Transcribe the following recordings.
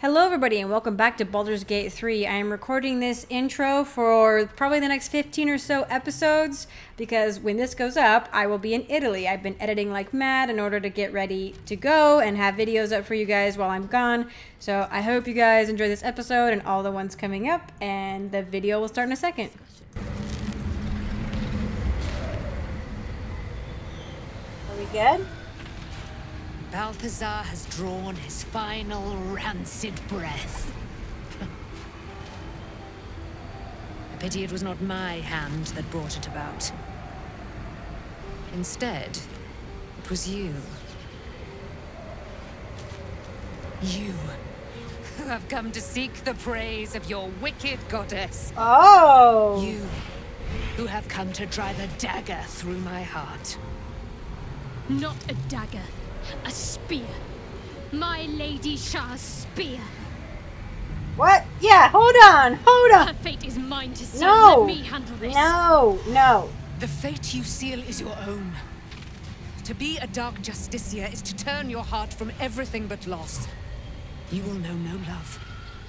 Hello everybody and welcome back to Baldur's Gate 3. I am recording this intro for probably the next 15 or so episodes because when this goes up, I will be in Italy. I've been editing like mad in order to get ready to go and have videos up for you guys while I'm gone. So I hope you guys enjoy this episode and all the ones coming up, and the video will start in a second. Are we good? Balthazar has drawn his final rancid breath. A pity it was not my hand that brought it about. Instead, it was you. You, who have come to seek the praise of your wicked goddess. Oh! You, who have come to drive a dagger through my heart. Not a dagger. A spear. My Lady Shar's spear. What? Yeah, hold on, hold on. Her fate is mine to seal. No. Let me handle this. No, no. The fate you seal is your own. To be a dark justiciar is to turn your heart from everything but loss. You will know no love,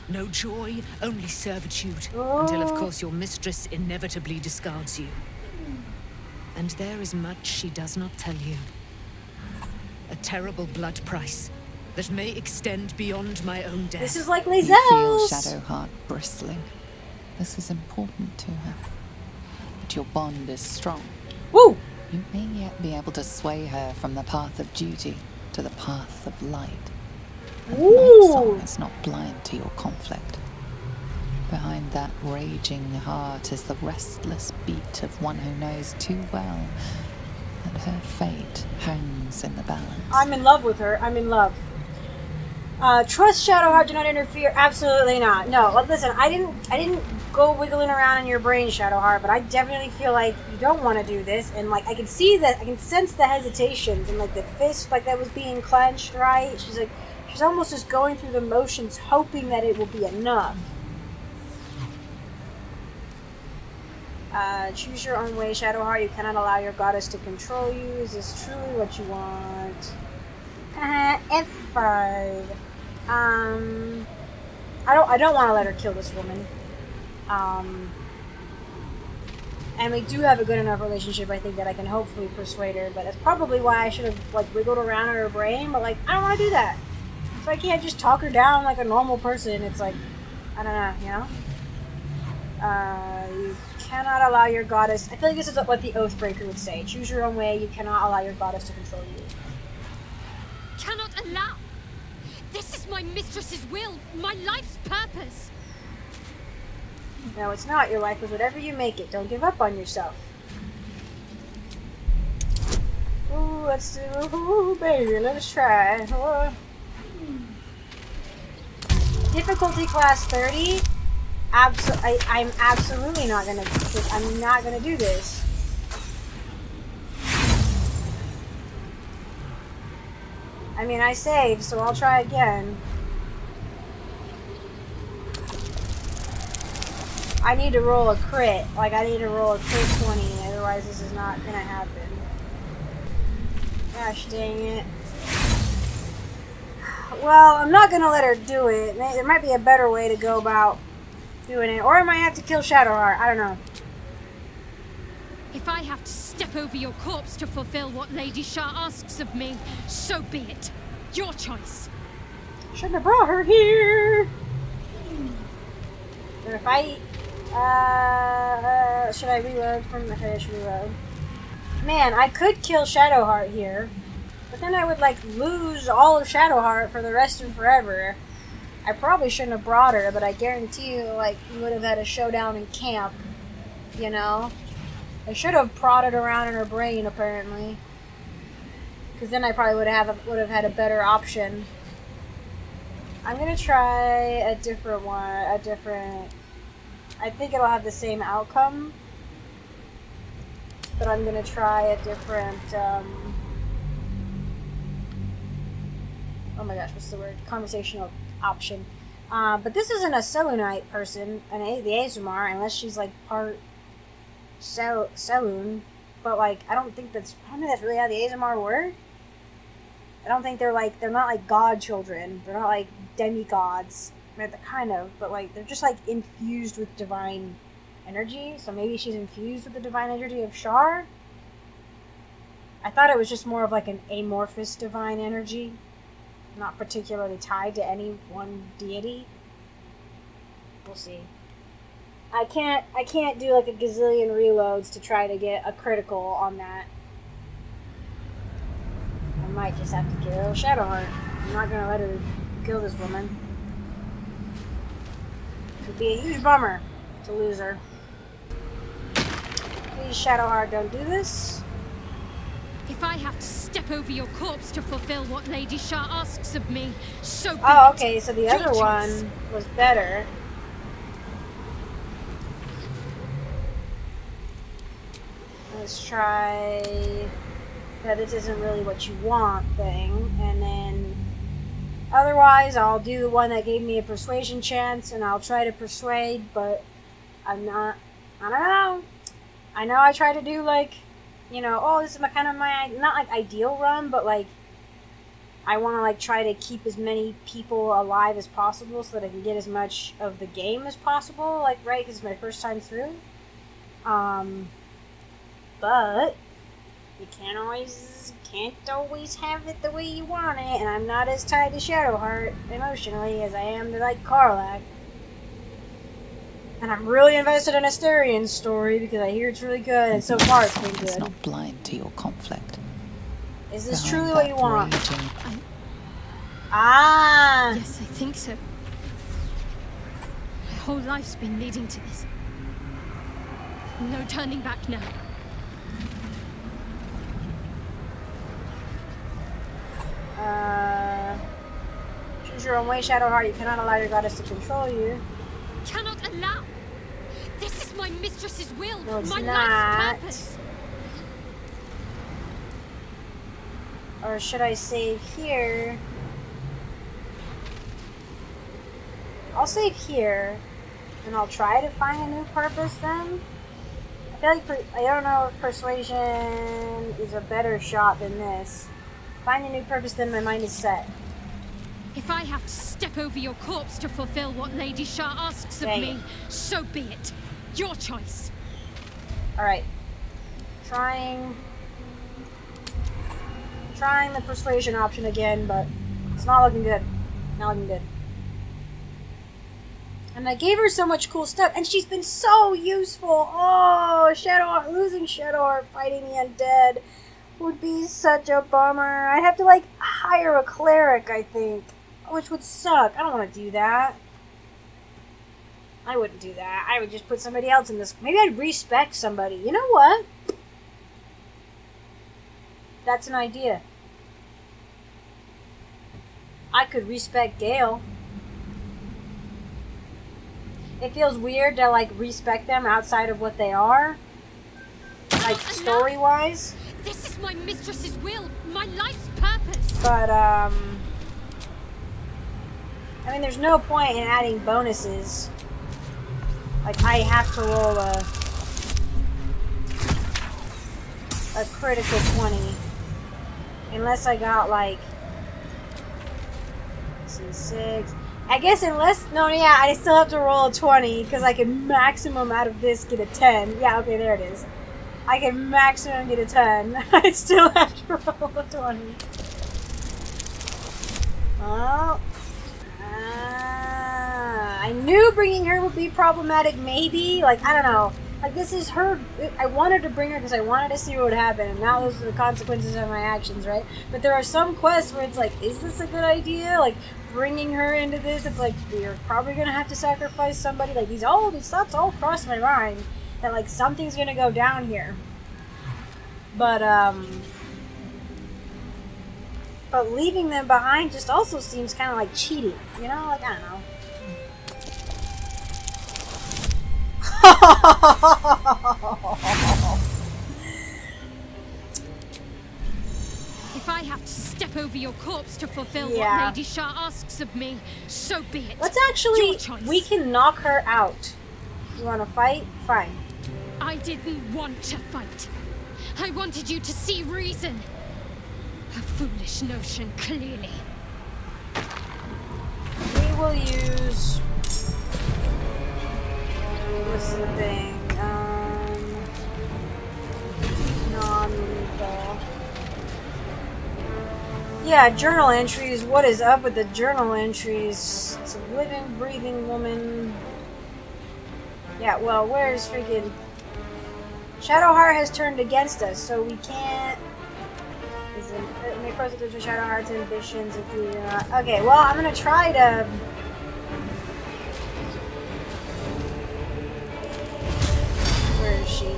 no joy, only servitude. Oh. Until, of course, your mistress inevitably discards you. And there is much she does not tell you. A terrible blood price that may extend beyond my own death. This is like Lae'zel. You feel Shadowheart bristling. This is important to her. But your bond is strong. Woo! You may yet be able to sway her from the path of duty to the path of light. And Night Song is not blind to your conflict. Behind that raging heart is the restless beat of one who knows too well that her fate hangs in the balance. I'm in love with her. I'm in love. Trust Shadowheart. Do not interfere. Absolutely not. No. Listen, I didn't go wiggling around in your brain, Shadowheart. But I definitely feel like you don't want to do this, and like I can see that. I can sense the hesitations and like the fist, like that was being clenched. Right? She's like, she's almost just going through the motions, hoping that it will be enough. Choose your own way, Shadowheart. You cannot allow your goddess to control you. Is this truly what you want? F5. I don't want to let her kill this woman. And we do have a good enough relationship, I think, that I can hopefully persuade her. But that's probably why I should have like wiggled around in her brain. But like, I don't want to do that. If I can't just talk her down like a normal person, it's like, I don't know, you know. You cannot allow your goddess... I feel like this is what the Oathbreaker would say. Choose your own way. You cannot allow your goddess to control you. Cannot allow? This is my mistress's will. My life's purpose. No, it's not. Your life is whatever you make it. Don't give up on yourself. Ooh, let's do... Ooh, baby, let us try. Difficulty class 30. I'm absolutely not gonna. I'm not gonna do this. I mean, I saved, so I'll try again. I need to roll a crit. Like, I need to roll a crit 20, otherwise this is not gonna happen. Gosh dang it. Well, I'm not gonna let her do it. There might be a better way to go about doing it, or I might have to kill Shadowheart. I don't know. If I have to step over your corpse to fulfill what Lady Shar asks of me, so be it. Your choice. Shouldn't have brought her here. But if I, should I reload from the fish? Reload. Man, I could kill Shadowheart here, but then I would like lose all of Shadowheart for the rest of forever. I probably shouldn't have brought her, but I guarantee you, like, we would have had a showdown in camp, you know? I should have prodded around in her brain, apparently. Because then I probably would have had a better option. I'm going to try a different one, I think it'll have the same outcome. But I'm going to try a different, oh my gosh, what's the word? Conversational option. But this isn't a Selûneite person, the Aasimar, unless she's like part Selûne. But like, I don't think that's really how the Aasimar work. I don't think they're like, they're not like god children. They're not like demigods. Not the kind of, but like they're just like infused with divine energy. So maybe she's infused with the divine energy of Shar. I thought it was just more of like an amorphous divine energy, not particularly tied to any one deity. We'll see. I can't do like a gazillion reloads to try to get a critical on that. I might just have to kill Shadowheart. I'm not gonna let her kill this woman. It would be a huge bummer to lose her. Please, Shadowheart, don't do this. If I have to step over your corpse to fulfill what Lady Shar asks of me, so be it. Oh, okay, so the other one was better. Let's try that this isn't really what you want thing, and then otherwise I'll do the one that gave me a persuasion chance, and I'll try to persuade, but I'm not, I don't know. I know I try to do like, you know, oh, this is my kind of my, not like ideal run, but like, I want to like try to keep as many people alive as possible so that I can get as much of the game as possible, like, right, because it's my first time through. But you can't always have it the way you want it, and I'm not as tied to Shadowheart emotionally as I am to like Karlach. And I'm really invested in Asterian's story because I hear it's really good, and so far it's been good. It's not blind to your conflict. Is this truly what you want? Ah! Yes, I think so. My whole life's been leading to this. No turning back now. Choose your own way, Shadowheart. You cannot allow your goddess to control you. Cannot allow? This is my mistress's will, no, my life's purpose. Or should I save here? I'll save here, and I'll try to find a new purpose then. I feel like I don't know if persuasion is a better shot than this. Find a new purpose, then my mind is set. If I have to step over your corpse to fulfill what Lady Shar asks of me, so be it. Your choice. Alright. Trying the persuasion option again, but it's not looking good. Not looking good. And I gave her so much cool stuff, and she's been so useful. Oh, Shadowheart, losing Shadowheart, fighting the undead would be such a bummer. I'd have to like hire a cleric, I think, which would suck. I don't want to do that. I wouldn't do that. I would just put somebody else in this. Maybe I'd respec somebody. You know what? That's an idea. I could respec Gale. It feels weird to like respec them outside of what they are, like story-wise. This is my mistress's will, my life's purpose. But, I mean, there's no point in adding bonuses. Like, I have to roll a critical 20. Unless I got, like, let's see, 6. I guess unless, no, yeah, I still have to roll a 20, because I can maximum out of this get a 10. Yeah, okay, there it is. I can maximum get a 10. I still have to roll a 20. Oh. I knew bringing her would be problematic, maybe. Like, I don't know. Like, this is her. I wanted to bring her because I wanted to see what would happen, and now those are the consequences of my actions, right? But there are some quests where it's like, is this a good idea? Like, bringing her into this, it's like, we're probably going to have to sacrifice somebody. Like, these thoughts all crossed my mind. That, like, something's gonna go down here. But leaving them behind just also seems kind of like cheating, you know? Like, I don't know. If I have to step over your corpse to fulfill what Lady Shar asks of me, so be it. Let's actually, we can knock her out. You wanna fight? Fine. I didn't want to fight. I wanted you to see reason. A foolish notion, clearly. we'll use... what's the thing? Non-lethal. Yeah, journal entries. What is up with the journal entries? It's a living, breathing woman. Yeah, well, where's freaking... Shadowheart has turned against us, so we can't... make closer to Shadowheart's ambitions if we do not... Okay, well, I'm gonna try to... Where is she?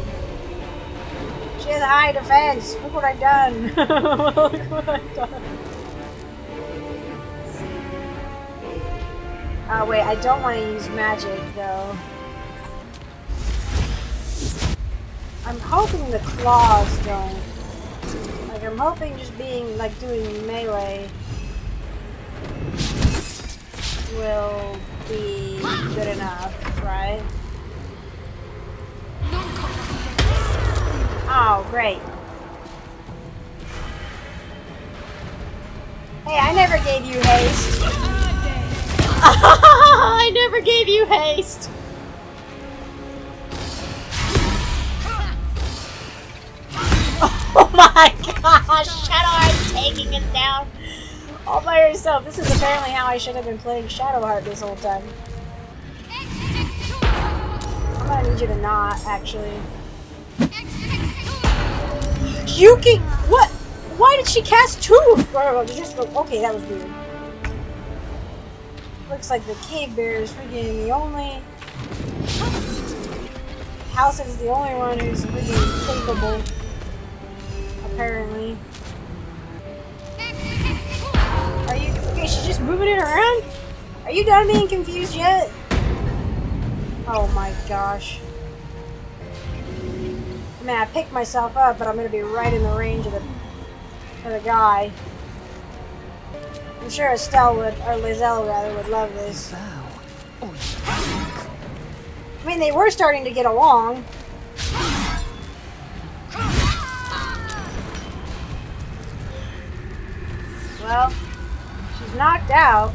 She has a high defense! Look what I've done! Look what I've done! Oh, wait, I don't want to use magic, though. I'm hoping the claws don't. Like, I'm hoping just being, like, doing melee will be good enough, right? Oh, great. Hey, I never gave you haste. I never gave you haste. Oh my gosh, Shadowheart's taking us down all by herself. This is apparently how I should have been playing Shadowheart this whole time. I'm gonna need you to not, actually. Yuki, what? Why did she cast two? Okay, that was weird. Looks like the cave bear is freaking the only... House is the only one who's freaking capable, apparently. Are you... Okay, she's just moving it around? Are you done being confused yet? Oh my gosh. I mean, I picked myself up, but I'm gonna be right in the range of the guy. I'm sure Estelle would, or Lae'zel rather, would love this. I mean, they were starting to get along. Well, she's knocked out.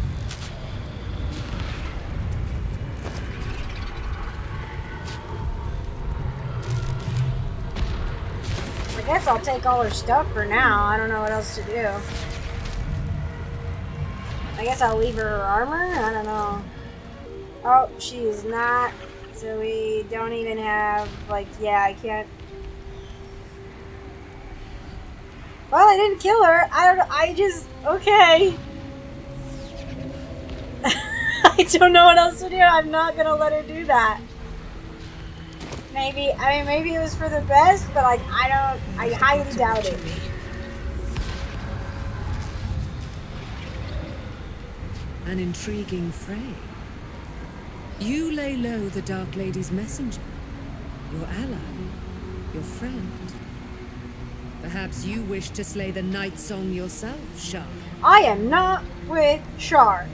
I guess I'll take all her stuff for now. I don't know what else to do. I guess I'll leave her armor? I don't know. Oh, she is not. So we don't even have, like, yeah, I can't. Well, I didn't kill her. I don't know. I just, okay. I don't know what else to do. I'm not going to let her do that. Maybe, I mean, maybe it was for the best, but like, I highly doubt it. An intriguing fray. You lay low the Dark Lady's messenger, your ally, your friend. Perhaps you wish to slay the Night Song yourself, Shar. I am not with Shar.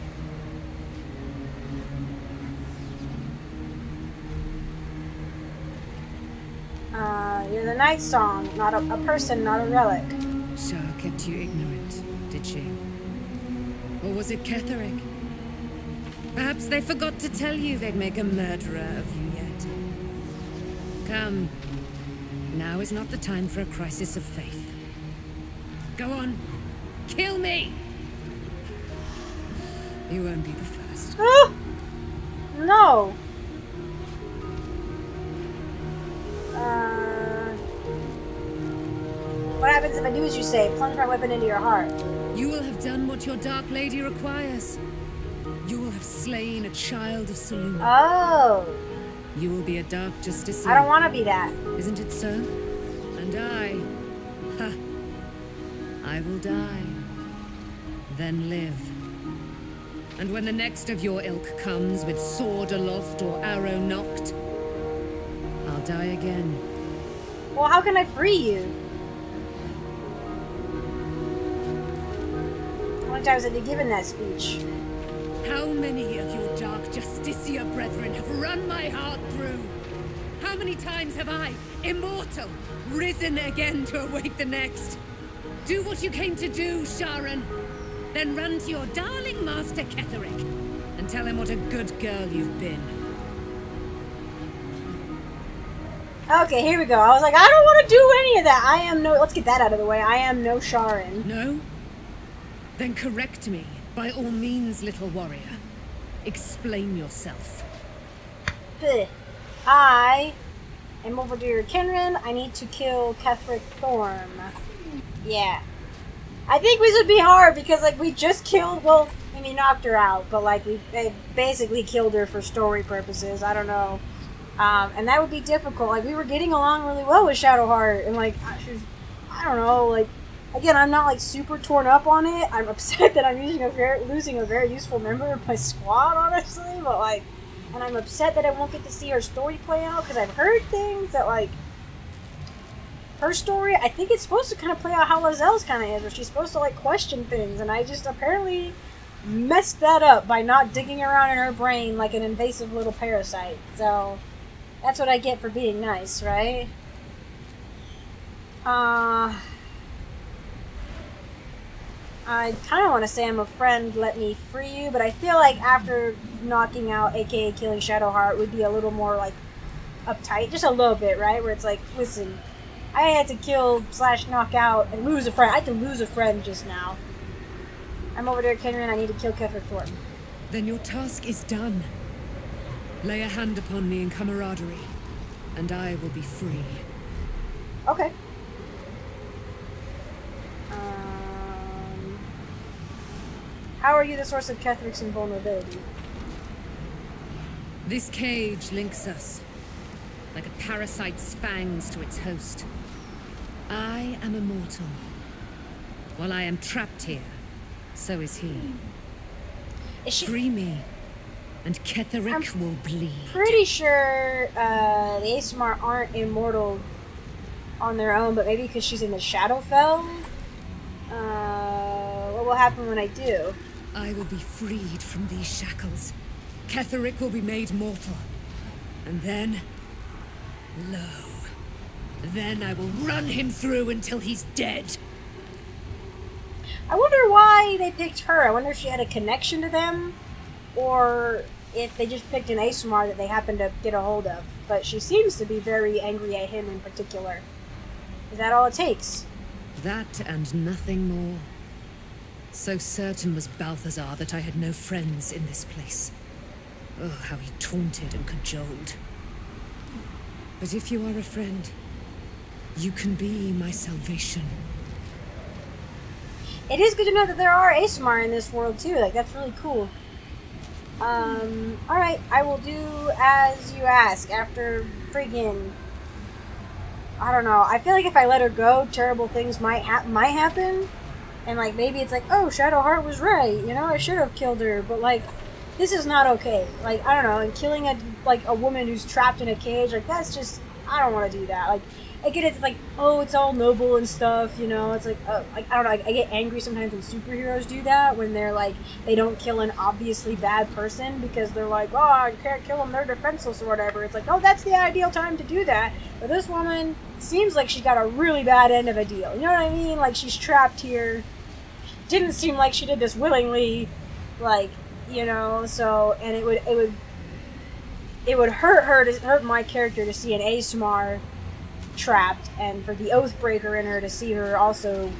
You're the Night Song, not a person, not a relic. Shar kept you ignorant, did she? Or was it Ketheric? Perhaps they forgot to tell you they'd make a murderer of you yet. Come. Now is not the time for a crisis of faith. Go on. Kill me! You won't be the first. Oh! No! What happens if I do as you say? Plunge my weapon into your heart. You will have done what your Dark Lady requires. You will have slain a child of Selûne. Oh. You will be a dark justician. I don't want to be that. Isn't it so? And I will die. Then live. And when the next of your ilk comes with sword aloft or arrow knocked, I'll die again. Well, how can I free you? How many times have you given that speech? How many of your dark justicia brethren have run my heart through? How many times have I, immortal, risen again to await the next? Do what you came to do, Sharran. Then run to your darling master Ketheric and tell him what a good girl you've been. Okay, here we go. I was like, I don't want to do any of that. I am no... Let's get that out of the way. I am no Sharran. No? Then correct me. By all means, little warrior. Explain yourself. I am over dear Kenran. I need to kill Ketheric Thorm. Yeah. I think this would be hard because, like, we just killed... Well, I mean, he knocked her out, but, like, they basically killed her for story purposes. I don't know. And that would be difficult. Like, we were getting along really well with Shadowheart, and, like, she's, I don't know, like, again, I'm not, like, super torn up on it. I'm upset that I'm losing a very useful member of my squad, honestly, but, like, and I'm upset that I won't get to see her story play out, because I've heard things that, like, her story, I think it's supposed to kind of play out how Lae'zel's kind of is, where she's supposed to, like, question things, and I just apparently messed that up by not digging around in her brain like an invasive little parasite, so... That's what I get for being nice, right? I kind of want to say I'm a friend, let me free you, but I feel like after knocking out, aka killing Shadowheart, would be a little more, like, uptight. Just a little bit, right? Where it's like, listen, I had to kill / knock out and lose a friend. I had to lose a friend just now. I'm over there, Kenran, I need to kill Ketheric Thorm. Then your task is done. Lay a hand upon me in camaraderie, and I will be free. Okay. How are you the source of Ketheric's invulnerability? This cage links us, like a parasite's fangs to its host. I am immortal. While I am trapped here, so is he. Is she... Free me. And Ketheric will bleed. Pretty sure the Aasimar aren't immortal on their own, but maybe because she's in the Shadowfell. What will happen when I do? I will be freed from these shackles. Ketheric will be made mortal. And then... Lo. Then I will run him through until he's dead. I wonder why they picked her. I wonder if she had a connection to them. Or if they just picked an Aasimar that they happened to get a hold of. But she seems to be very angry at him in particular. Is that all it takes? That and nothing more. So certain was Balthazar that I had no friends in this place. Oh, how he taunted and cajoled. But if you are a friend, you can be my salvation. It is good to know that there are Aasimar in this world too. Like, that's really cool. Alright, I will do as you ask after friggin', I don't know, I feel like if I let her go, terrible things might happen, and, like, maybe it's like, oh, Shadowheart was right, you know, I should have killed her, but, like, this is not okay, like, I don't know, and killing a, like, a woman who's trapped in a cage, like, that's just, I don't want to do that, like, again, it's like, oh, it's all noble and stuff, you know, it's like, I don't know, I get angry sometimes when superheroes do that, when they're like, they don't kill an obviously bad person, because they're like, oh, I can't kill them, they're defenseless or whatever, it's like, oh, that's the ideal time to do that, but this woman seems like she got a really bad end of a deal, you know what I mean, like, she's trapped here, didn't seem like she did this willingly, like, you know, so, and it would hurt her, to hurt my character to see an Aasimar trapped, and for the Oathbreaker in her to see her also,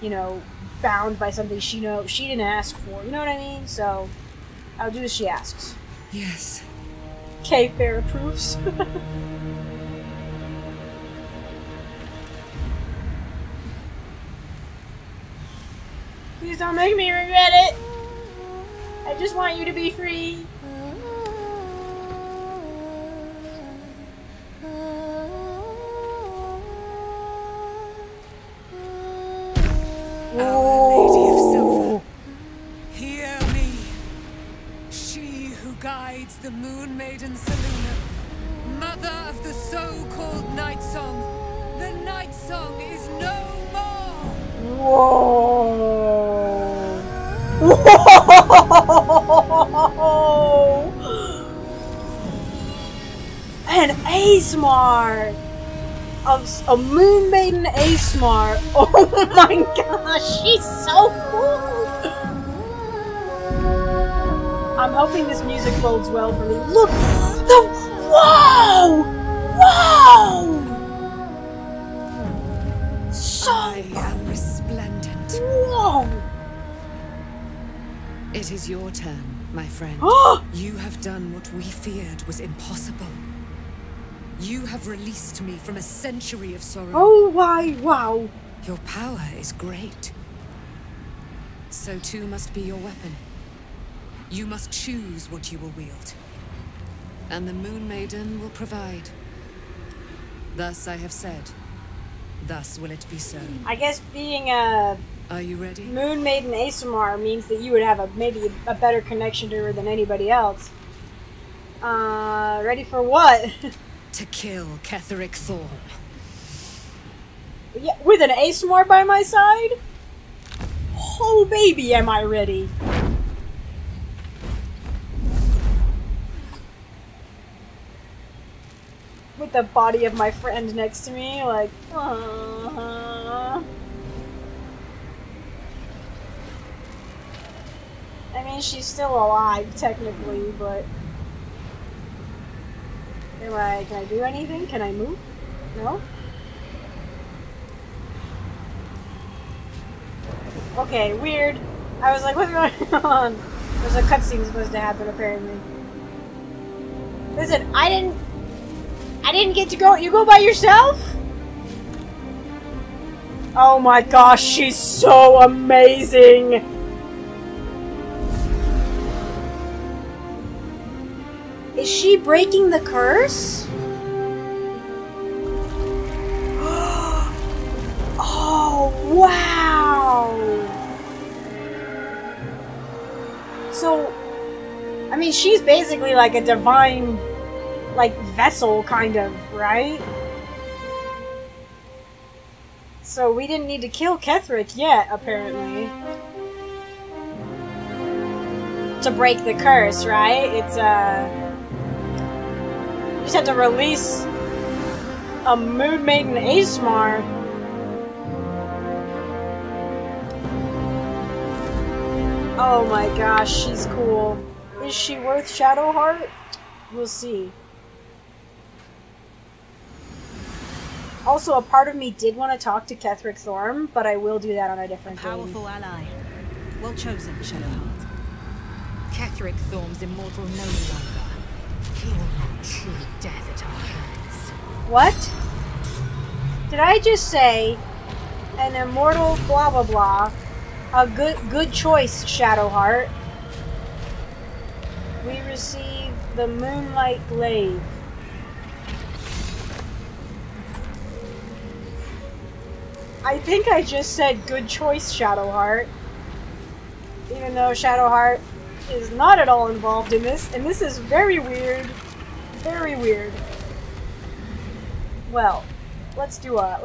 you know, bound by something she didn't ask for, you know what I mean? So, I'll do as she asks. Yes. Cave Bear approves. Please don't make me regret it! I just want you to be free! The Moon Maiden Selûne, mother of the so-called Night Song. The Night Song is no more! Whoa! Whoa! An Aasimar! A Moon Maiden Aasimar! Oh my gosh, she's so cool! I'm hoping this music bodes well for me. Look! The... Whoa! Whoa! So... I am resplendent. Whoa! It is your turn, my friend. You have done what we feared was impossible. You have released me from a century of sorrow. Oh, why? Wow. Your power is great. So too must be your weapon. You must choose what you will wield. And the Moon Maiden will provide. Thus I have said. Thus will it be so. I guess being a... Are you ready? Moon Maiden Aasimar means that you would have a maybe a better connection to her than anybody else. Ready for what? To kill Ketheric Thorm. Yeah, with an Aasimar by my side? Oh baby, am I ready? With the body of my friend next to me, like, I mean, she's still alive technically, but. Can I do anything? Can I move? No? Okay, weird. I was like, what's going on? There's a cutscene supposed to happen, apparently. Listen, I didn't get to go- You go by yourself? Oh my gosh, she's so amazing! Is she breaking the curse? Oh, wow! So, I mean, she's basically like a divine, like, vessel, kind of, right? So we didn't need to kill Ketheric yet, apparently. To break the curse, right? It's, You just had to release a Moon Maiden Aasimar. Oh my gosh, she's cool. Is she worth Shadowheart? We'll see. Also, a part of me did want to talk to Ketheric Thorm, but I will do that on a different day. Powerful ally. Well chosen, Shadowheart. Ketheric Thorm's immortal no longer. He will not chew death at our hands. What? Did I just say an immortal blah blah blah? A good choice, Shadowheart. We receive the Moonlight Glaive. I think I just said good choice, Shadowheart. Even though Shadowheart is not at all involved in this, and this is very weird. Very weird. Well, let's do a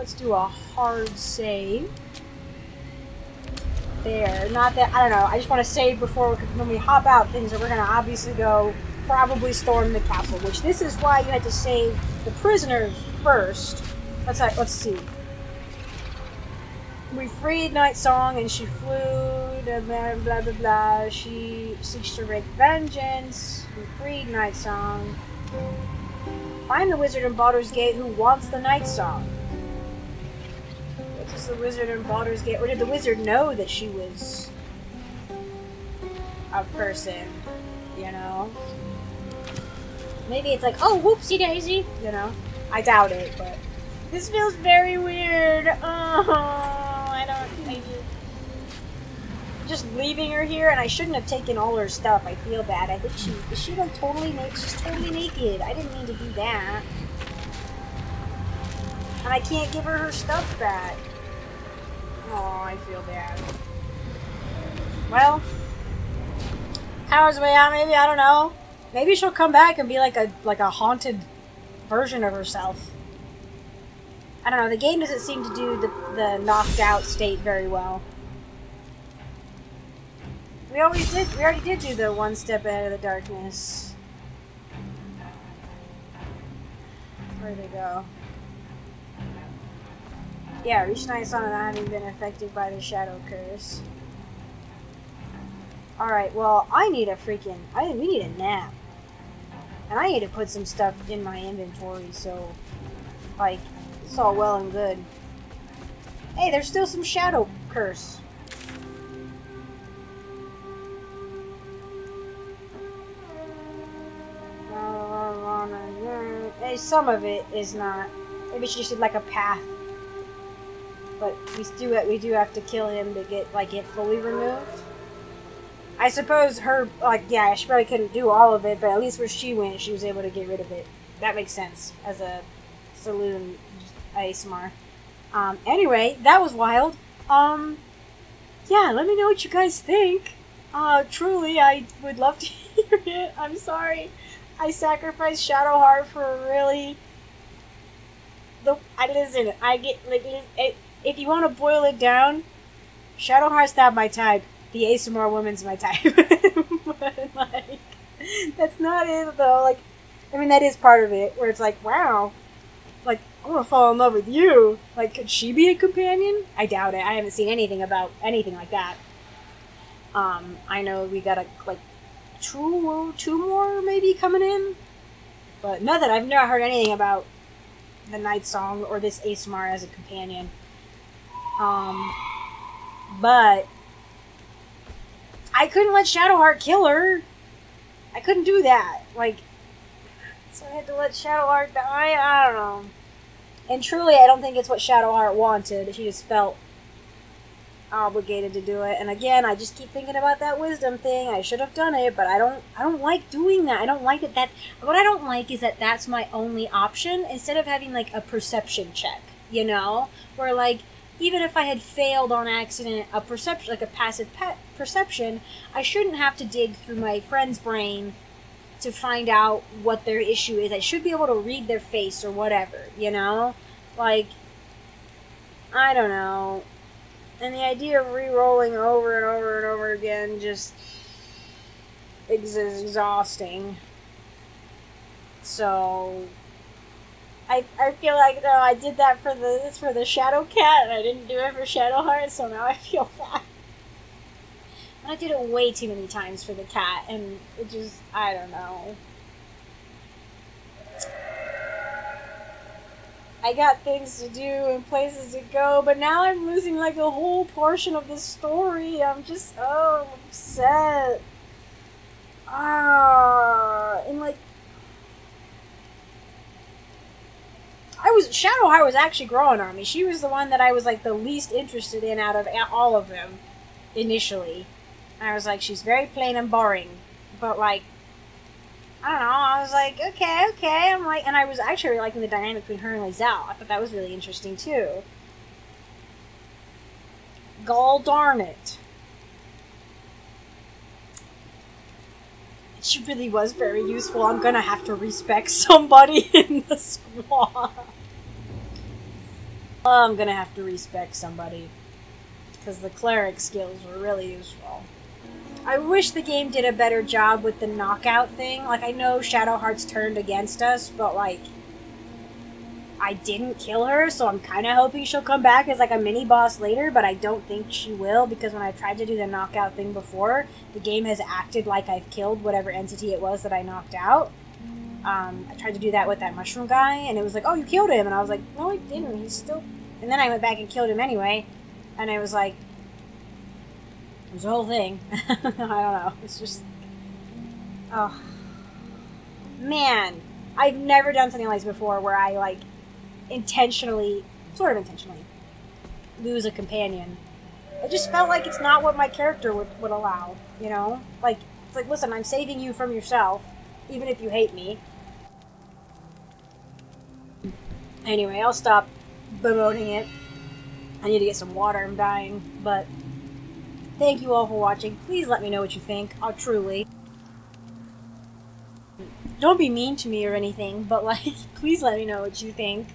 hard save. There. Not that I don't know, I just want to save before when we hop out things that we're gonna obviously go probably storm the castle, which this is why you had to save the prisoners first. Let's see. We freed Night Song and she flew. Blah blah blah blah. She seeks to wreak vengeance. We freed Night Song. Find the wizard in Baldur's Gate who wants the Night Song. What does the wizard in Baldur's Gate? Or did the wizard know that she was a person? You know? Maybe it's like, oh, whoopsie daisy. You know? I doubt it, but this feels very weird. Oh, I don't think. Just leaving her here, and I shouldn't have taken all her stuff. I feel bad. I think is she like totally naked? She's totally naked. I didn't mean to do that. And I can't give her stuff back. Oh, I feel bad. Well, hours away out. Maybe I don't know. Maybe she'll come back and be like a haunted version of herself. I don't know. The game doesn't seem to do the knocked out state very well. We already did do the one step ahead of the darkness. Where'd they go? Yeah, reach Night Song without having been affected by the shadow curse. Alright, well, we need a nap. And I need to put some stuff in my inventory, so, like, it's all well and good. Hey, there's still some shadow curse. Some of it is not. Maybe she just did like a path. But we do have to kill him to get like it fully removed. I suppose her yeah, she probably couldn't do all of it, but at least where she went, she was able to get rid of it. That makes sense as a Selûne Aasimar. Anyway, that was wild. Yeah, let me know what you guys think. Truly, I would love to hear it. I'm sorry. I sacrificed Shadowheart for a really... if you want to boil it down, Shadowheart's not my type. The Aasimar woman's my type. But, like, that's not it, though. Like, I mean, that is part of it, where it's like, wow, like, I'm gonna fall in love with you. Like, could she be a companion? I doubt it. I haven't seen anything about anything like that. I know we gotta, like, two more maybe coming in, but not that I've never heard anything about the Night Song or this Aasimar as a companion. But I couldn't let Shadowheart kill her. I couldn't do that. Like, so I had to let Shadowheart die. I don't know. And truly, I don't think it's what Shadowheart wanted. She just felt obligated to do it. And again, I just keep thinking about that wisdom thing. I should have done it, but I don't like doing that. I don't like that. What I don't like is that that's my only option, instead of having like a perception check, you know, where like even if I had failed on accident, a perception, like a passive perception, I shouldn't have to dig through my friend's brain to find out what their issue is. I should be able to read their face or whatever, you know, like, I don't know. And the idea of re-rolling over and over and over again just is exhausting. So I feel like, no, I did that for the Shadow Cat, and I didn't do it for Shadowheart, so now I feel bad. And I did it way too many times for the cat, and it just, I don't know. I got things to do and places to go, but now I'm losing like a whole portion of the story. I'm just so upset. And like, Shadowheart was actually growing on me. She was the one that I was like the least interested in out of all of them initially. And I was like, she's very plain and boring, but like, I don't know, I was like, okay, I'm like, and I was actually liking the dynamic between her and Lae'zel. I thought that was really interesting, too. Gall darn it. She really was very useful. I'm gonna have to respect somebody in the squad. I'm gonna have to respect somebody. Because the cleric skills were really useful. I wish the game did a better job with the knockout thing. Like, I know Shadowheart's turned against us, but, like, I didn't kill her, so I'm kind of hoping she'll come back as, like, a mini-boss later, but I don't think she will, because when I tried to do the knockout thing before, the game has acted like I've killed whatever entity it was that I knocked out. I tried to do that with that mushroom guy, and it was like, oh, you killed him! And I was like, no, I didn't, he's still... And then I went back and killed him anyway, and I was like... It was the whole thing. I don't know. It's just... Oh. Man. I've never done something like this before where I, like, intentionally... Sort of intentionally. Lose a companion. It just felt like it's not what my character would allow, you know? Like, it's like, listen, I'm saving you from yourself, even if you hate me. Anyway, I'll stop bemoaning it. I need to get some water. I'm dying, but... Thank you all for watching. Please let me know what you think. I'll truly. Don't be mean to me or anything, but like, please let me know what you think.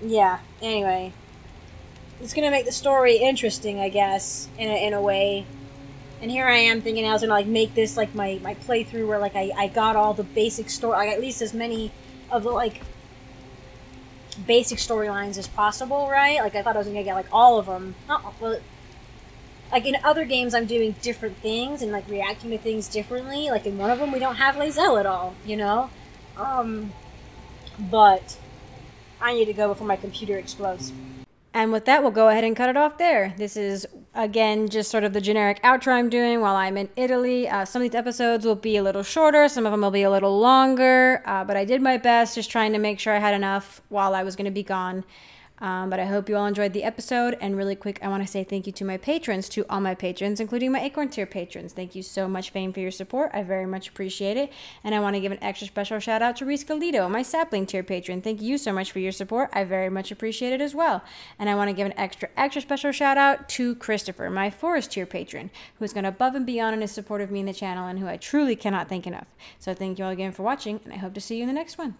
Yeah, anyway. It's gonna make the story interesting, I guess, in a way. And here I am thinking I was gonna like make this like my playthrough where like I got all the basic story, like at least as many of the like basic storylines as possible, right? Like, I thought I was gonna get, like, all of them. Not all, well, Like, in other games, I'm doing different things and, like, reacting to things differently. Like, in one of them, we don't have Lae'zel at all, you know? But I need to go before my computer explodes. And with that, we'll go ahead and cut it off there. This is, again, just sort of the generic outro I'm doing while I'm in Italy. Some of these episodes will be a little shorter. Some of them will be a little longer. But I did my best just trying to make sure I had enough while I was going to be gone. But I hope you all enjoyed the episode. And really quick, I want to say thank you to my patrons, to all my patrons, including my Acorn Tier patrons. Thank you so much, Fame, for your support. I very much appreciate it. And I want to give an extra special shout out to Reese Galito, my Sapling Tier patron. Thank you so much for your support. I very much appreciate it as well. And I want to give an extra special shout out to Christopher, my Forest Tier patron, who's gone above and beyond in his support of me and the channel and who I truly cannot thank enough. So thank you all again for watching, and I hope to see you in the next one.